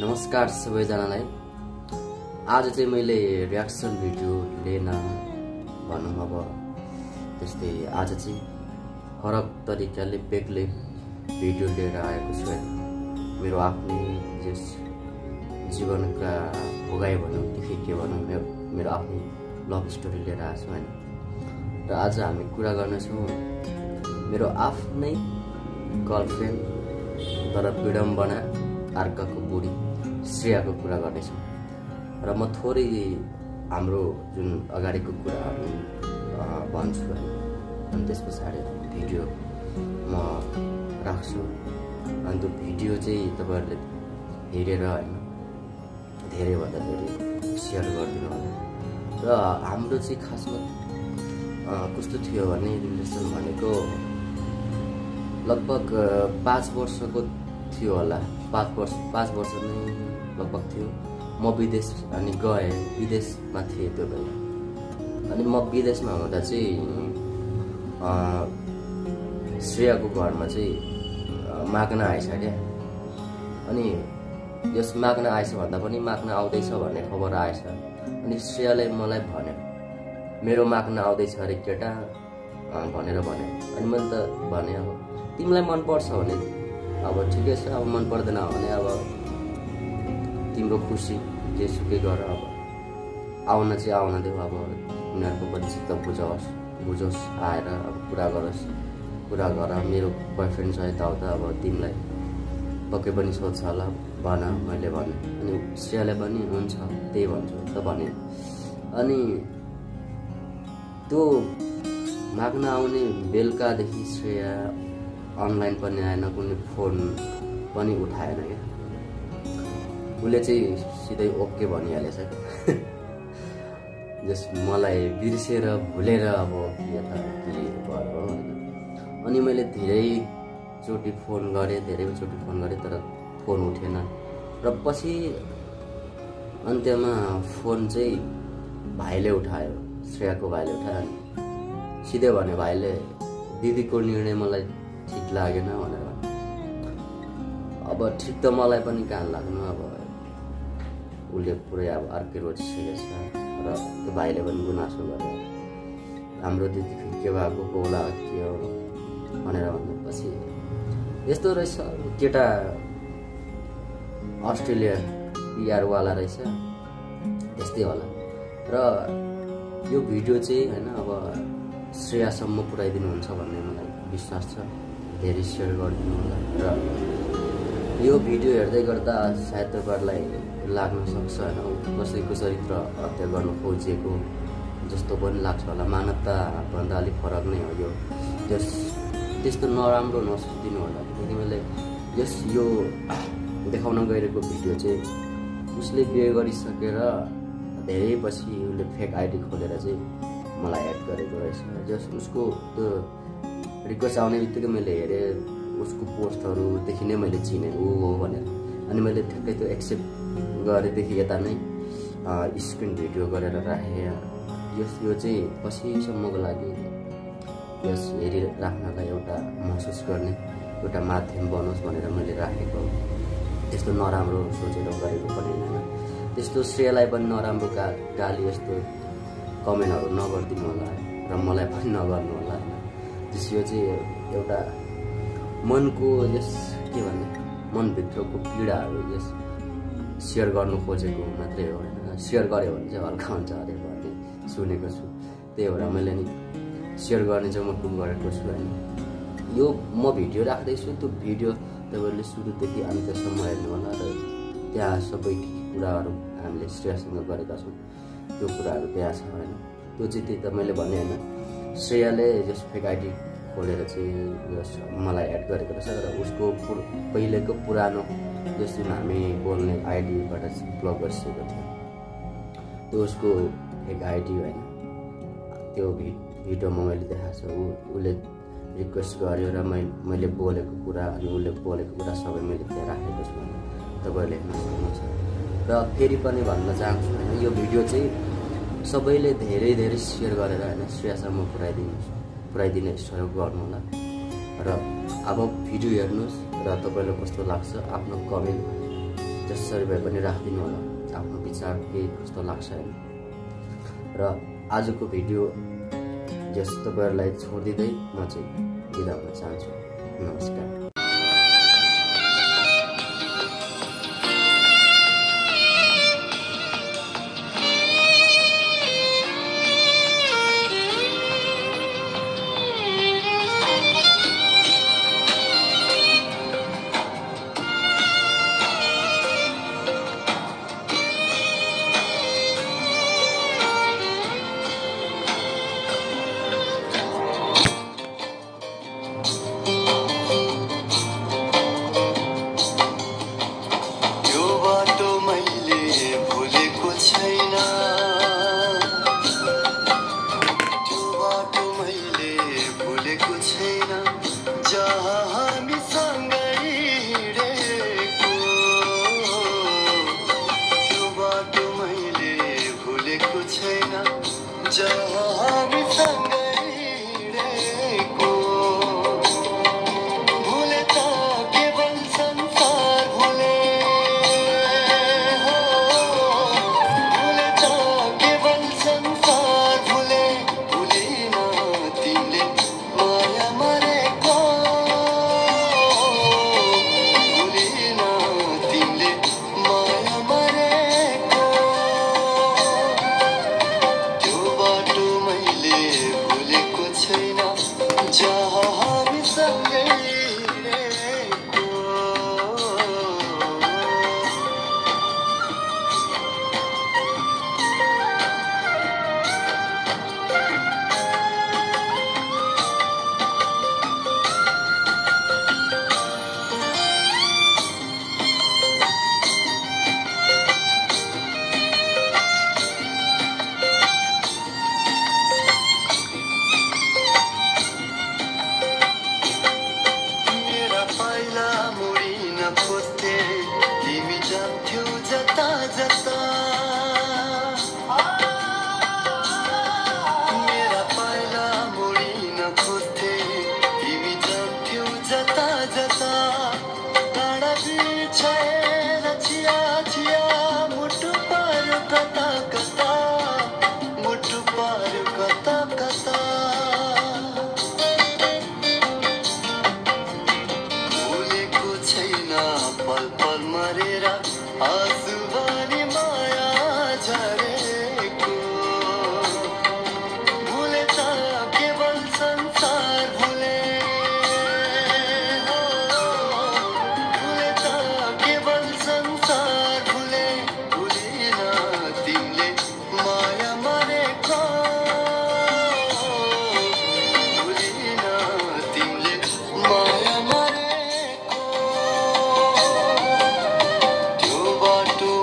नमस्कार सबैजनालाई। आज चाहिँ मैले रियाक्सन भिडियो लिएन भनौँ। अब त्यस्तै आज चाहिँ फरक तरिकाले बेग्लै भिडियो लिएर आएको छु। मेरो आफ्नै जस जीवनका भोगाई भनौँ के भनौँ, मेरो आफ्नै लभ स्टोरी लिएर आएको छु होइन। र आज हामी कुरा गर्नेछौँ मेरो आफ्नै गर्लफ्रेन्ड तर विडम्बना अर्काको बुढी श्रेयाको कुरा गर्नेछौँ। र म थोरै हाम्रो जुन अगाडिको कुराहरू भन्छु अनि त्यस पछाडि भिडियो म राख्छु। अनि त्यो भिडियो चाहिँ तपाईँहरूले हेरेर होइन धेरैभन्दा धेरै सेयर गरिदिनु होला। र हाम्रो चाहिँ खासमा कस्तो थियो भने रिलेसन भनेको लगभग 5 वर्षको थियो होला। 5 वर्ष नै लगभग थियो। म विदेश अनि गएँ, विदेशमा थिएँ त्यो बेला। अनि म विदेशमा हुँदा चाहिँ श्रेयाको घरमा चाहिँ माग्न आएछ क्या। अनि यस माग्न आएछ भन्दा पनि माग्न आउँदैछ भन्ने खबर आएछ। अनि श्रेयाले मलाई भन्यो मेरो माग्न आउँदैछ अरे केटा भनेर भन्यो। अनि मैले त भने अब तिमीलाई मनपर्छ भने अब ठिकै छ, अब मन पर्दैन भने अब तिम्रो खुसी जेसुकै गर, अब आउन चाहिँ आउन देऊ, अब उनीहरूको पनि चित्त बुझोस् आएर अब कुरा गर। मेरो बोयफ्रेन्डसहित आउँदा अब तिमीलाई पक्कै पनि सोध्छ होला भन, मैले भने। अनि श्रेयाले पनि हुन्छ त्यही भन्छु त भने। अनि त्यो माग्न आउने बेलुकादेखि श्रेया अनलाइन पनि आएन, कुनै फोन पनि उठाएन क्या। उसले चाहिँ सिधै ओके भनिहालेछ जस मलाई बिर्सेर भुलेर अब के भयो। अनि मैले धेरैचोटि फोन गरेँ तर फोन उठेन। र पछि अन्त्यमा फोन चाहिँ भाइले उठायो, श्रेयाको भाइले उठायो। सिधै भन्यो भाइले दिदीको निर्णय मलाई ठिक लागेन भनेर। अब ठिक त मलाई पनि कहाँ लाग्नु, अब उसले पुरै अब अर्कै रोज सिकेछ। र त्यो भाइले पनि गुनासो गर्यो हाम्रो दिदी के भएको होला के हो भनेर। भनेपछि यस्तो रहेछ केटा अस्ट्रेलिया पिआरवाला रहेछ, यस्तै होला। र यो भिडियो चाहिँ होइन अब श्रेयासम्म पुऱ्याइदिनुहुन्छ भन्ने मलाई विश्वास छ। धेरै सेयर गरिदिनु होला। र यो भिडियो हेर्दै गर्दा सायद तपाईँहरूलाई लाग्न सक्छ होइन कसैको चरित्र हत्या गर्नु खोजेको जस्तो पनि लाग्छ होला। मानवताभन्दा अलिक फरक नै हो यो। त्यस्तो नराम्रो नसोचिदिनु होला। त्यति बेला यो देखाउन गइरहेको भिडियो चाहिँ उसले बिहे गरिसकेर धेरै पछि उसले फेक आइडी खोलेर चाहिँ मलाई एड गरेको रहेछ। जस उसको त्यो रिक्वेस्ट आउने बित्तिकै मैले हेरेँ उसको पोस्टहरूदेखि नै मैले चिनेँ ऊ हो भनेर। अनि मैले ठ्याक्कै त्यो एक्सेप्ट गरेदेखि यता नै स्क्रिन भिडियो गरेर राखेँ। यो चाहिँ पछिसम्मको लागि यस हेरिराख्नका एउटा महसुस गर्ने एउटा माध्यम बनोस् भनेर मैले राखेको। त्यस्तो नराम्रो सोचेर गरेको पनि होइन। त्यस्तो श्रेयलाई पनि नराम्रो गाली यस्तो कमेन्टहरू नगरिदिनु होला र मलाई पनि नगर्नु होला। जस यो चाहिँ एउटा मनको जस के भन्ने मनभित्रको पीडाहरू जस सेयर गर्नु खोजेको मात्रै हो होइन। सेयर गऱ्यो भने चाहिँ हल्का हुन्छ अरे भन्ने सुनेको छु। त्यही भएर मैले नि सेयर गर्ने चाहिँ म टुक गरेको छु होइन। यो म भिडियो राख्दैछु, त्यो भिडियो तपाईँहरूले सुरुदेखि अन्त्यसम्म हेर्नु होला। र त्यहाँ सबै कुराहरू हामीले श्रेयासँग गरेका छौँ त्यो कुराहरू त्यहाँ छ होइन। त्यो चाहिँ त्यही त मैले भने होइन श्रेयाले जस फेक आइडी खोलेर चाहिँ जस मलाई एड गरेको रहेछ। र उसको पहिलेको पुरानो जस जुन हामी बोल्ने आइडीबाट ब्लक गरिसकेको थियो त्यो उसको फेक आइडी होइन। त्यो भिडियोमा मैले देखाएको छु उसले रिक्वेस्ट गर्यो र मैले बोलेको कुरा अनि उसले बोलेको कुरा सबै मैले त्यहाँ राखेको छु। तपाईँहरूले हेर्न सक्नुहुन्छ। र फेरि पनि भन्न चाहन्छु होइन यो भिडियो चाहिँ सबैले धेरै धेरै सेयर गरेर होइन श्रेयासम्म पुऱ्याइदिने सहयोग गर्नु होला। र अब भिडियो हेर्नुहोस् र तपाईँलाई कस्तो लाग्छ आफ्नो कमेन्ट जसरी भए पनि राखिदिनु होला आफ्नो विचार के कस्तो लाग्छ हैन। र आजको भिडियो जस्तो तपाईहरुलाई छोडिदिदै म चाहिँ बिदा हुन चाहन्छु। नमस्कार। What do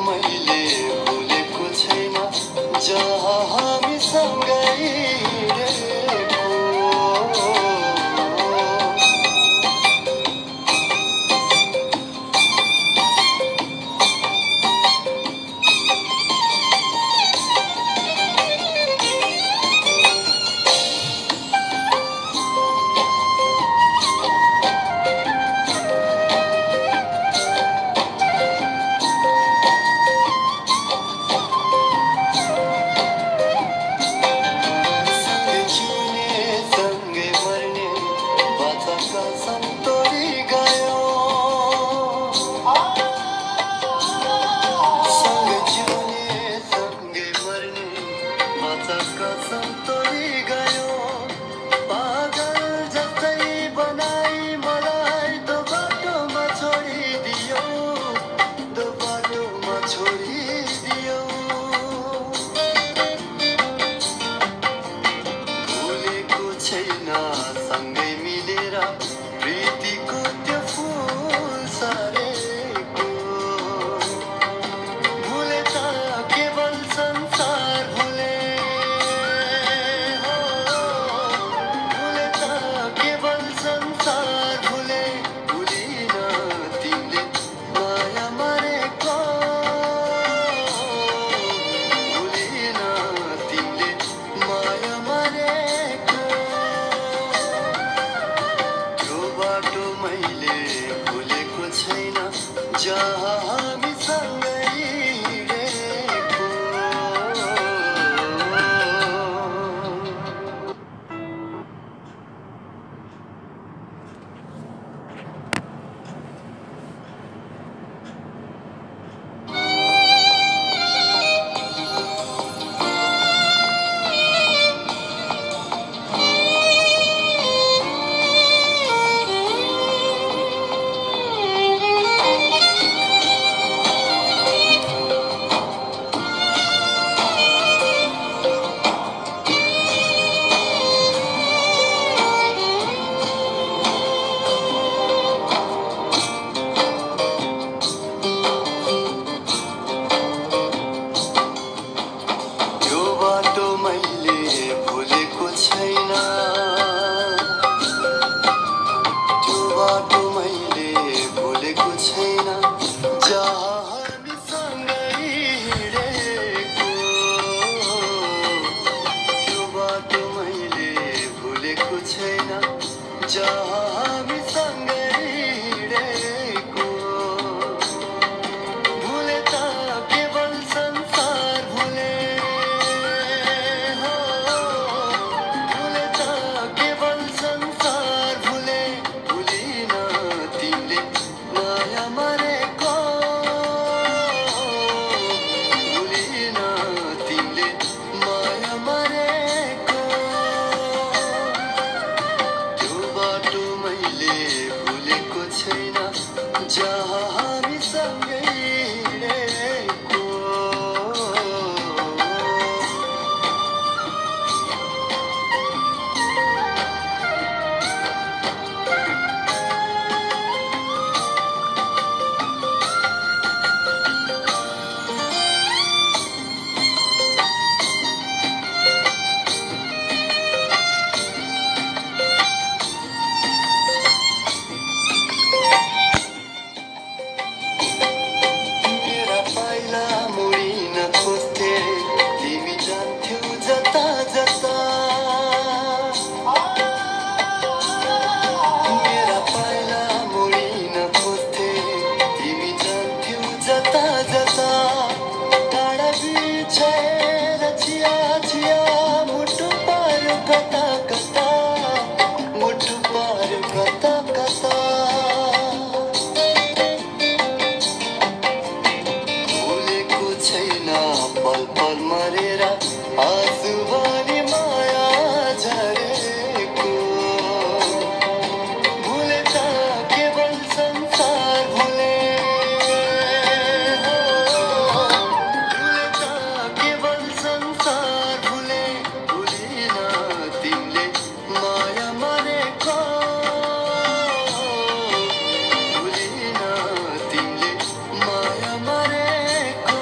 जता जता रचिया छिया मुठु पार कता कता मुठु पार कता कता बोलेको छैन पल पल मरेर आँसु भने माया झरेको भुलेछ केवल संसार भुले भुलेछ केवल संसार भुले भुलिन तिमीले माया मरेको भुलिन तिमीले माया मरेको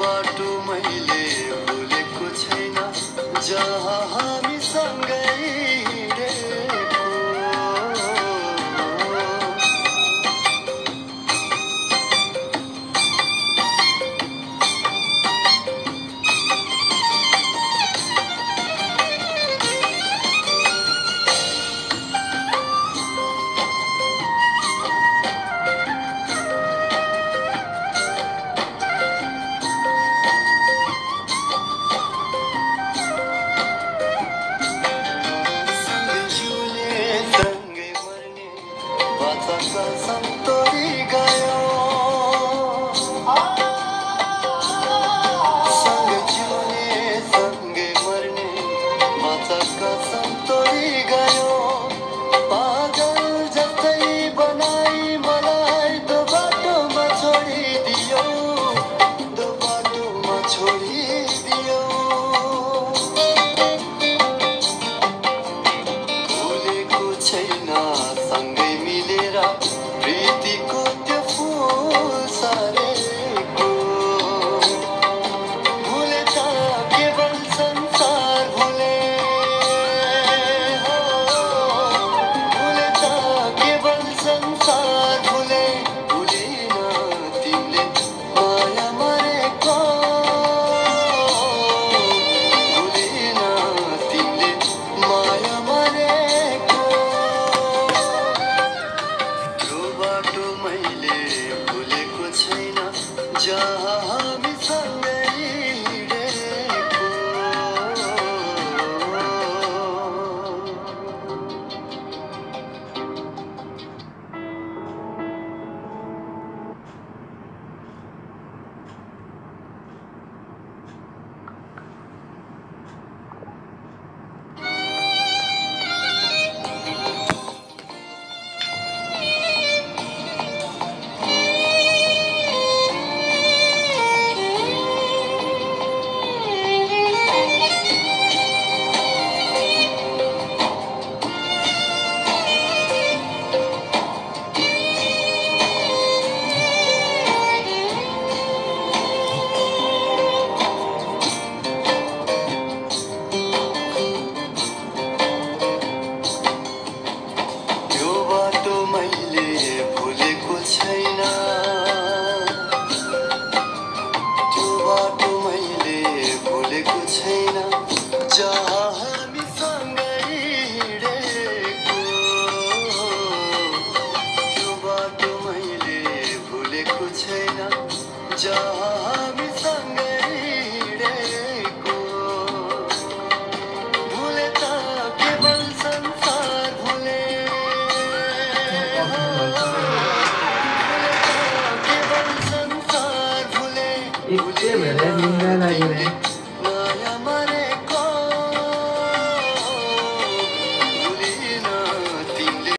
बाटो मैले बोलेको छैन जहाँ हामी सँगै ये मेरे निंदा लगी रहे।